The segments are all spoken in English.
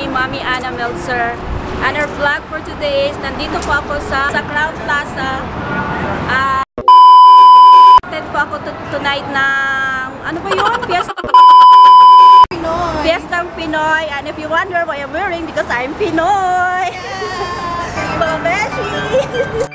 ni Mami Anna Melzer. And her vlog for today is nandito po ako sa Crown Plaza. Attend po ako tonight ng ano ba yun? Pistang Pinoy. And if you wonder why I'm wearing, because I'm Pinoy. Yeah. Babeshi!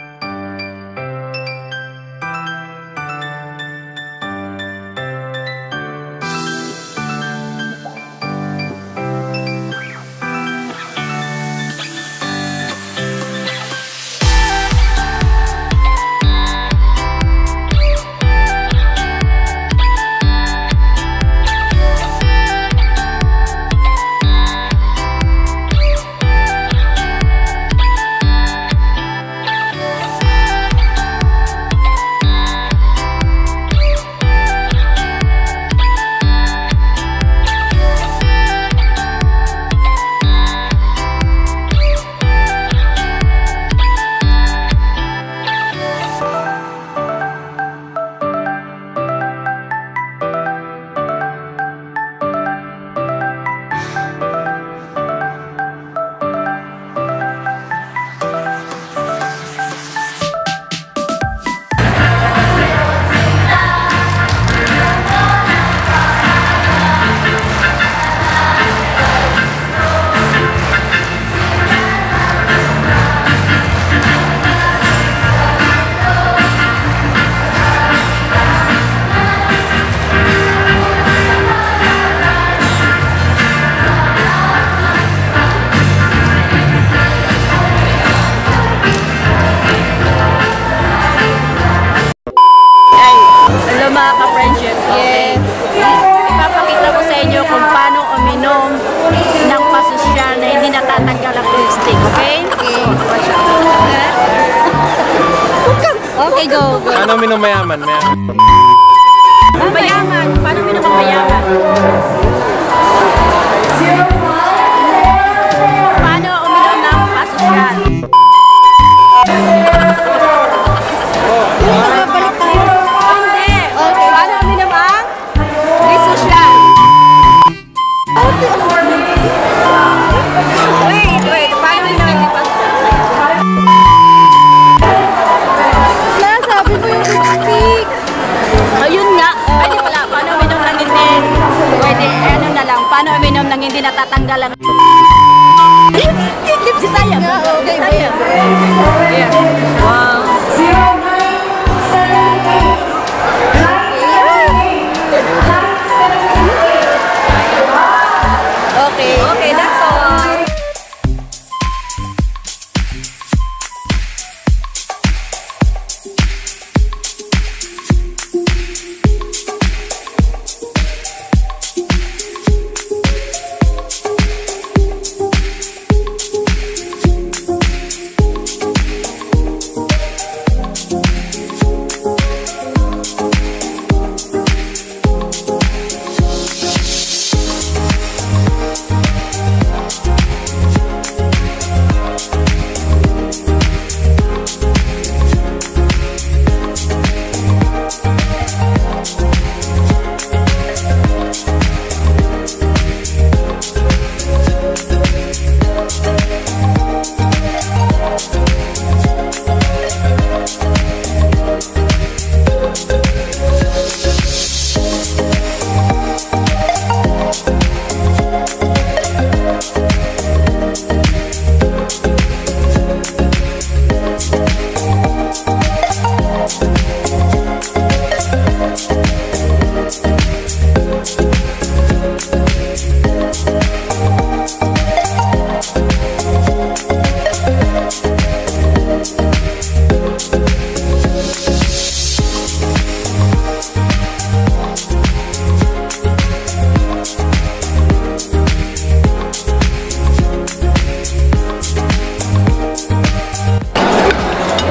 Okay, go. Paano minum mayaman? Mayaman. Paano minum mayaman? Paano uminom ng pasosyan? Hindi. Paano uminom ang pasosyan? Wait. Paano uminom ang pasosyan? Paano uminom nang hindi natatanggal ang lips? Sayang. Okay, sayang. Wow. Okay, that's all.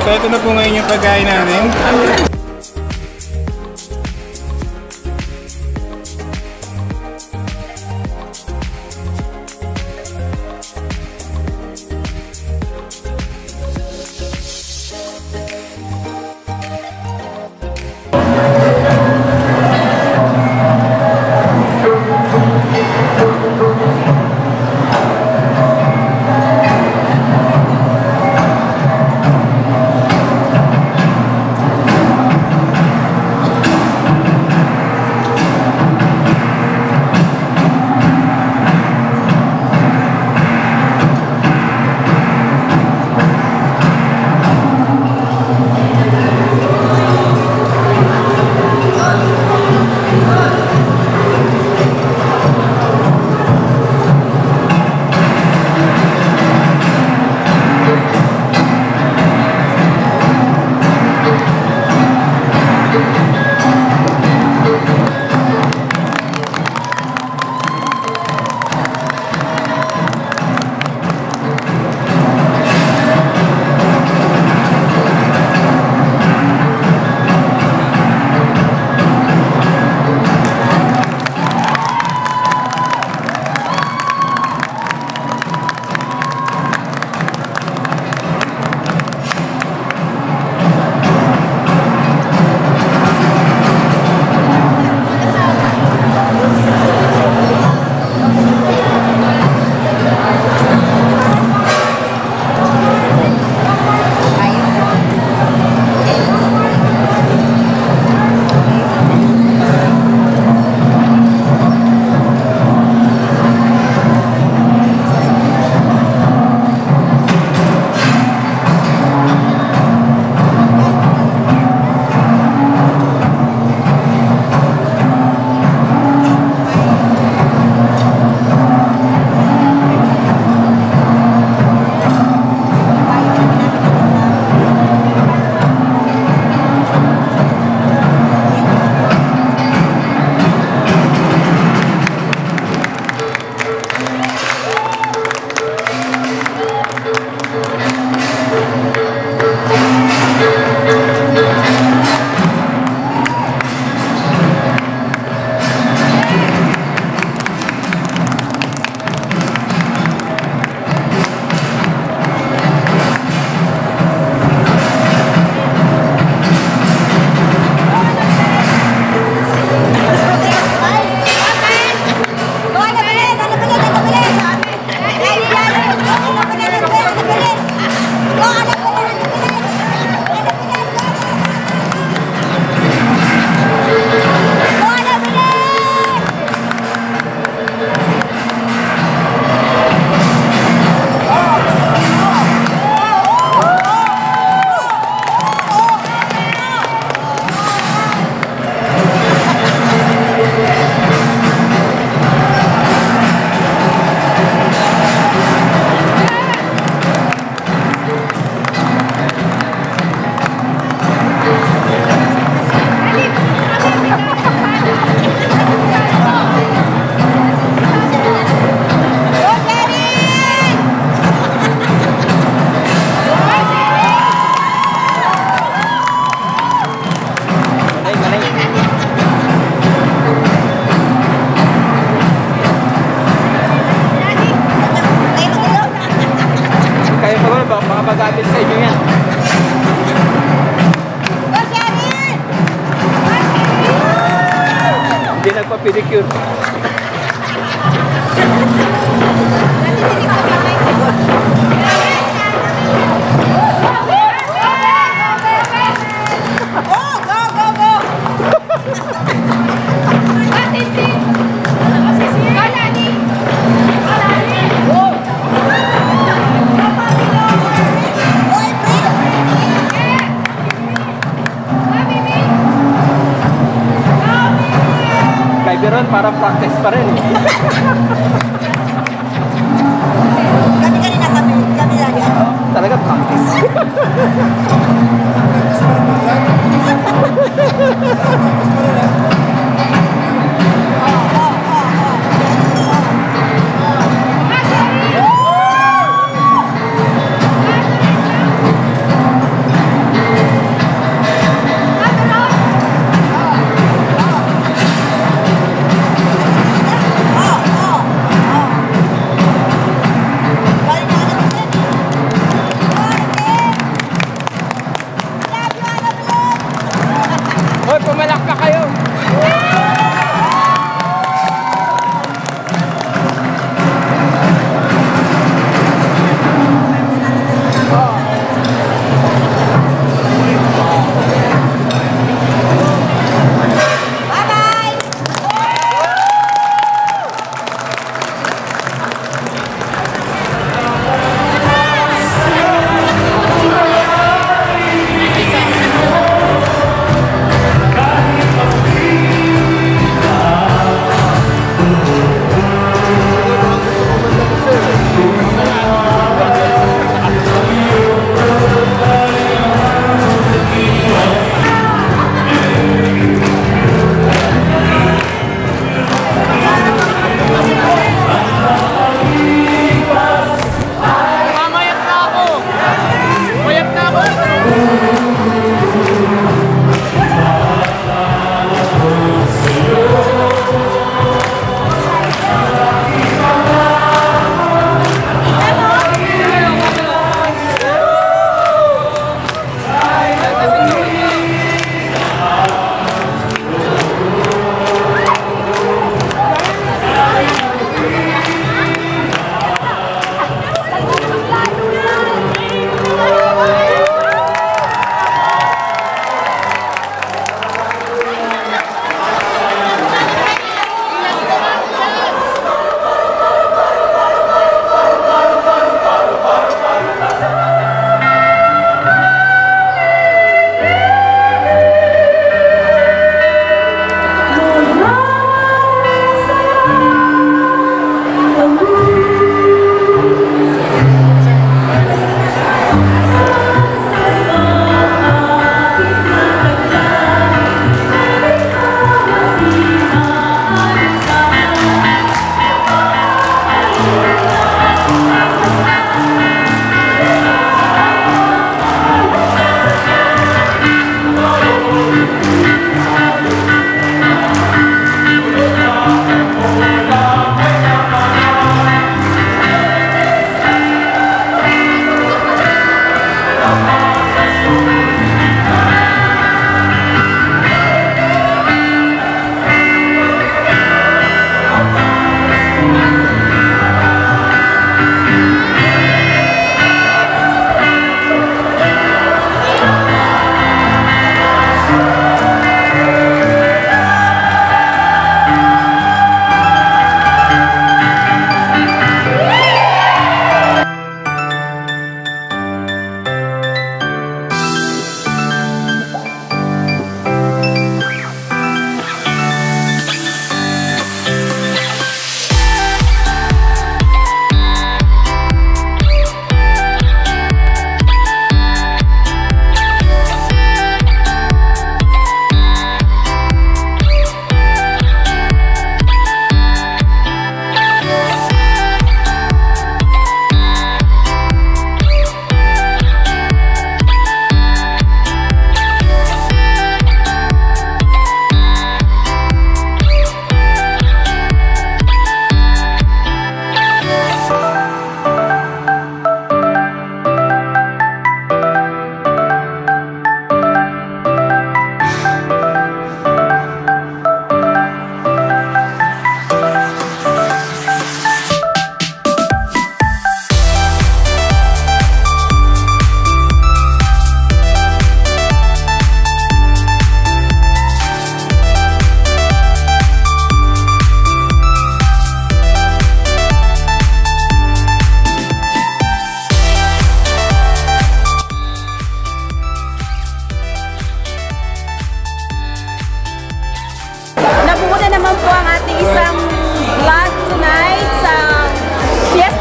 So ito na po ngayon yung pagkain namin. pedicure. Meron para practice pa rin. Kami kanina kami lagi. Talaga practice.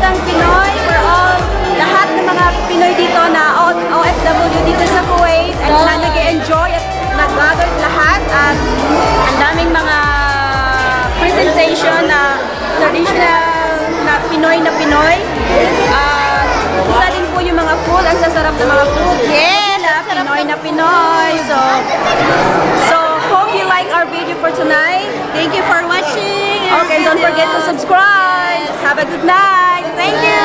Pistang Pinoy for all, lahat ng mga Pinoy dito na OFW dito sa Kuwait na nag-enjoy at nag-gathered lahat at ang daming mga presentation na traditional na Pinoy na Pinoy. Isa din po yung mga food, ang sasarap ng mga food. Yeah, na Pinoy. So hope you like our video for tonight. Thank you for watching. Okay, don't forget to subscribe. Have a good night. Thank you.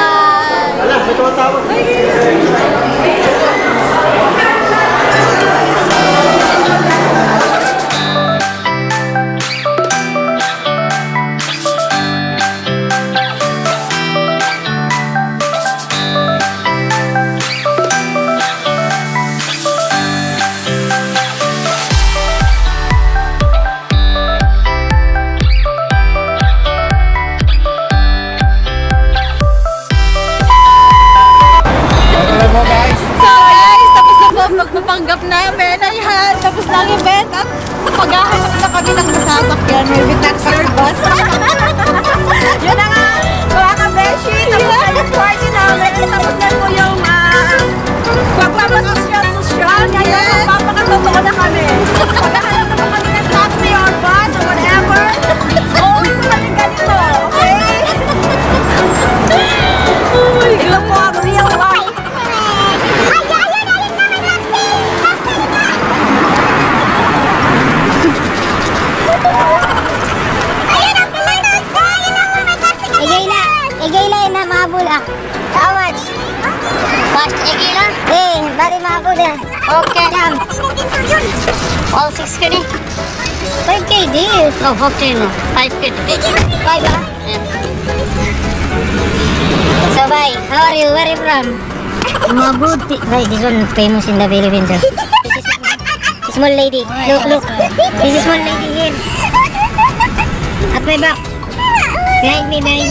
Napanggap namin, ayan, tapos na ang event at paghahanap na kami ng nasasakyan, maybe taxi or bus. Yun na nga, mga kabeshi, tapos na yung party namin, tapos na po yung pagpapasosyal-sosyal, kaya magpapakatotoo na kami. Paghahanap na kami ng taxi or bus or whatever, always po kami ganito, okay? Ito po ang real life. Okay, damn. All 6 kg? 5 kg. No, 15. 5 kg. 5 kg? Yeah. So, bye. How are you? Where are you from? Mabuti. Bye, this one is famous in the Philippines. This small lady. Look, look. This is small lady here. At my back. Behind me, behind